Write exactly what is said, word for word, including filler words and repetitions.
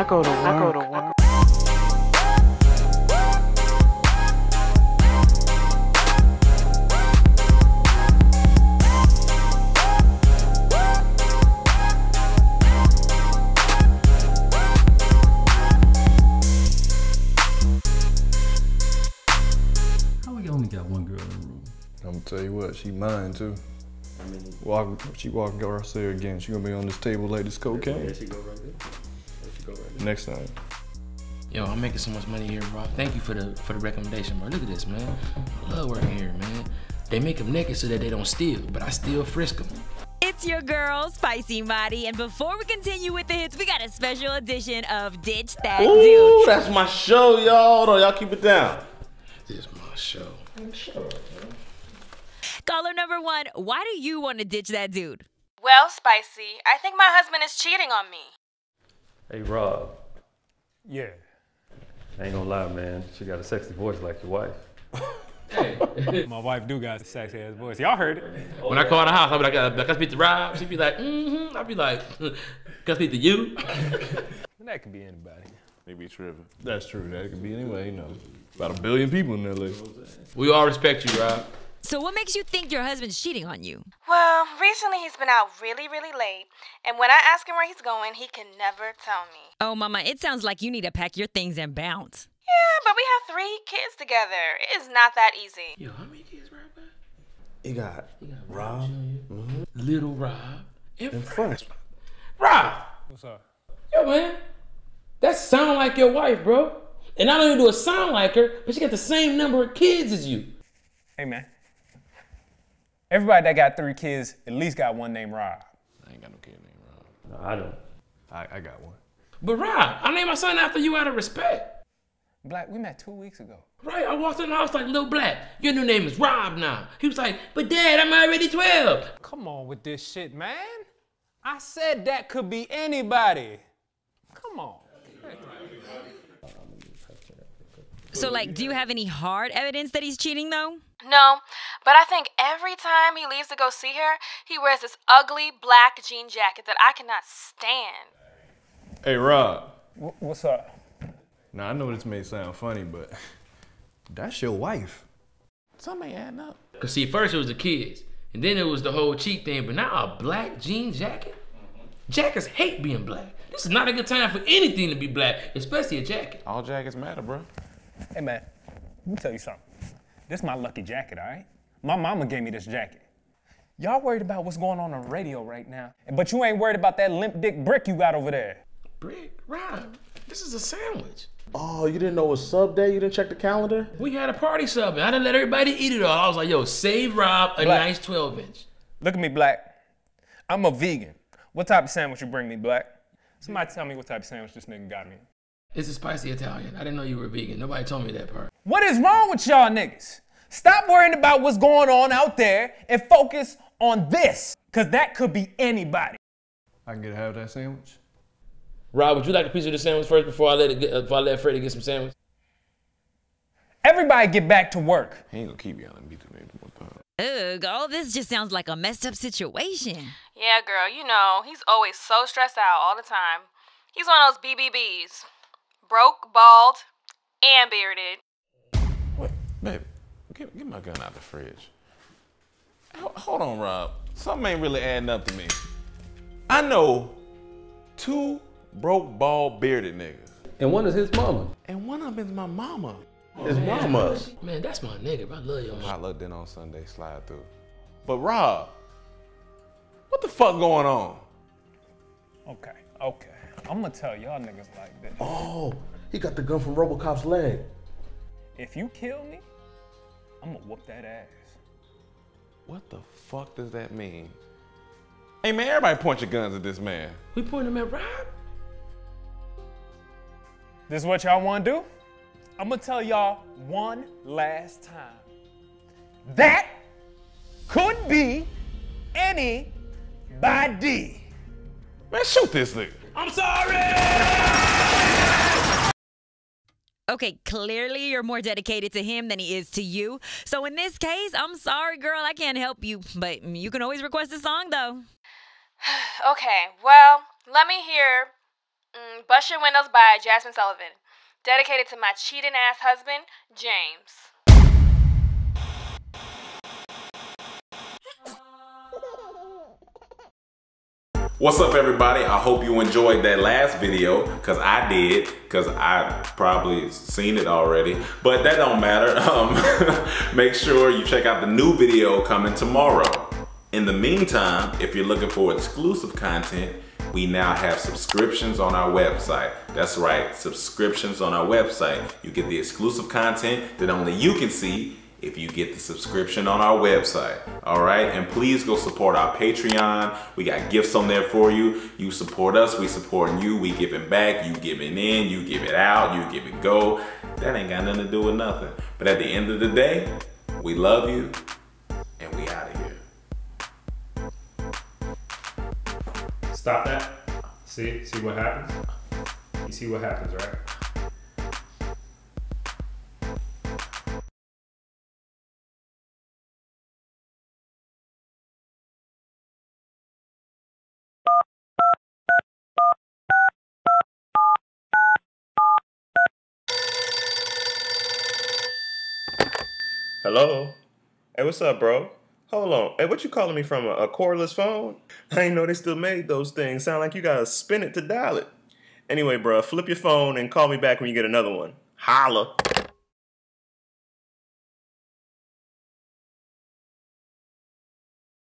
I go to work. I go to work. How we only got one girl in the room? I'm gonna tell you what, she mine too. I mean, walk, she walking over herself again. She gonna be on this table like this cocaine. There she go right there. There she go right there. Next time. Yo, I'm making so much money here, bro. Thank you for the for the recommendation, bro. Look at this, man. I love working here, man. They make them naked so that they don't steal, but I still frisk them. It's your girl, Spicy Maddie, and before we continue with the hits, we got a special edition of Ditch That Dude. Ooh, that's my show, y'all. Hold on, y'all keep it down. This is my show. My show, man. Caller number one, why do you want to ditch that dude? Well, Spicy, I think my husband is cheating on me. Hey, Rob. Yeah. I ain't gonna lie, man. She got a sexy voice like your wife. Hey. My wife do got a sexy ass voice. Y'all heard it. When I call the house, I'll be like, I can speak to Rob. She'd be like, mm-hmm. I'll be like, can I speak to you? That could be anybody. Maybe tripping. That's true. That could be anybody, you know. About a billion people in that list. We all respect you, Rob. So what makes you think your husband's cheating on you? Well, recently he's been out really, really late. And when I ask him where he's going, he can never tell me. Oh, Mama, it sounds like you need to pack your things and bounce. Yeah, but we have three kids together. It is not that easy. Yo, how many kids Rob got? He got, he got Rob, Rob mm-hmm. Little Rob, and, and French. Rob! What's up? Yo, man, that sound like your wife, bro. And I don't even do a sound like her, but she got the same number of kids as you. Hey, man. Everybody that got three kids at least got one named Rob. I ain't got no kid named Rob. No, I don't. I, I got one. But Rob, I named my son after you out of respect. Black, we met two weeks ago. Right, I walked in the house like, Lil Black, your new name is Rob now. He was like, but Dad, I'm already twelve. Come on with this shit, man. I said that could be anybody. Come on. So like, do you have any hard evidence that he's cheating though? No, but I think every time he leaves to go see her, he wears this ugly black jean jacket that I cannot stand. Hey, Rob. W what's up? Now, I know this may sound funny, but that's your wife. Somebody adding up. Because see, first it was the kids, and then it was the whole cheat thing, but now a black jean jacket? Jackets hate being black. This is not a good time for anything to be black, especially a jacket. All jackets matter, bro. Hey, man, let me tell you something. This is my lucky jacket, all right? My mama gave me this jacket. Y'all worried about what's going on on the radio right now, but you ain't worried about that limp dick brick you got over there. Brick? Rob, this is a sandwich. Oh, you didn't know it was sub day? You didn't check the calendar? We had a party sub, and I didn't let everybody eat it all. I was like, yo, save Rob a Black. Nice twelve inch. Look at me, Black. I'm a vegan. What type of sandwich you bring me, Black? Somebody tell me what type of sandwich this nigga got me. It's a spicy Italian. I didn't know you were vegan. Nobody told me that part. What is wrong with y'all niggas? Stop worrying about what's going on out there and focus on this, because that could be anybody. I can get to have that sandwich. Rob, would you like a piece of the sandwich first before I let it get, uh, before I let Freddie get some sandwich? Everybody get back to work. He ain't gonna keep y'all and beat the name one time. Ugh, all this just sounds like a messed up situation. Yeah, girl, you know, he's always so stressed out all the time. He's one of those B B Bs. Broke, bald, and bearded. Wait, babe, get, get my gun out the fridge. H- hold on, Rob. Something ain't really adding up to me. I know two broke, bald, bearded niggas. And one is his mama. And one of them is my mama. Oh, his man. Mama. Man, that's my nigga. I love your mama. I looked in on Sunday, slide through. But Rob, what the fuck going on? Okay, okay. I'm gonna tell y'all niggas like this. Oh, he got the gun from RoboCop's leg. If you kill me, I'm gonna whoop that ass. What the fuck does that mean? Hey man, everybody point your guns at this man. We pointing them at Rob? This is what y'all wanna do? I'm gonna tell y'all one last time. That could be anybody. Man, shoot this nigga. I'm sorry! Okay, clearly you're more dedicated to him than he is to you. So in this case, I'm sorry, girl, I can't help you. But you can always request a song, though. Okay, well, let me hear Mm, Bust Your Windows by Jasmine Sullivan. Dedicated to my cheating ass husband, James. What's up, everybody? I hope you enjoyed that last video, cause I did, cause I probably seen it already, but that don't matter. Um, make sure you check out the new video coming tomorrow. In the meantime, if you're looking for exclusive content, we now have subscriptions on our website. That's right, subscriptions on our website. You get the exclusive content that only you can see if you get the subscription on our website, all right? And please go support our Patreon. We got gifts on there for you. You support us, we supporting you, we giving back, you giving in, you give it out, you give it go. That ain't got nothing to do with nothing. But at the end of the day, we love you and we out of here. Stop that. See, see what happens? You see what happens, right? Hello? Hey, what's up, bro? Hold on. Hey, what you calling me from? A, a cordless phone? I ain't know they still made those things. Sound like you gotta spin it to dial it. Anyway, bro, flip your phone and call me back when you get another one. Holla.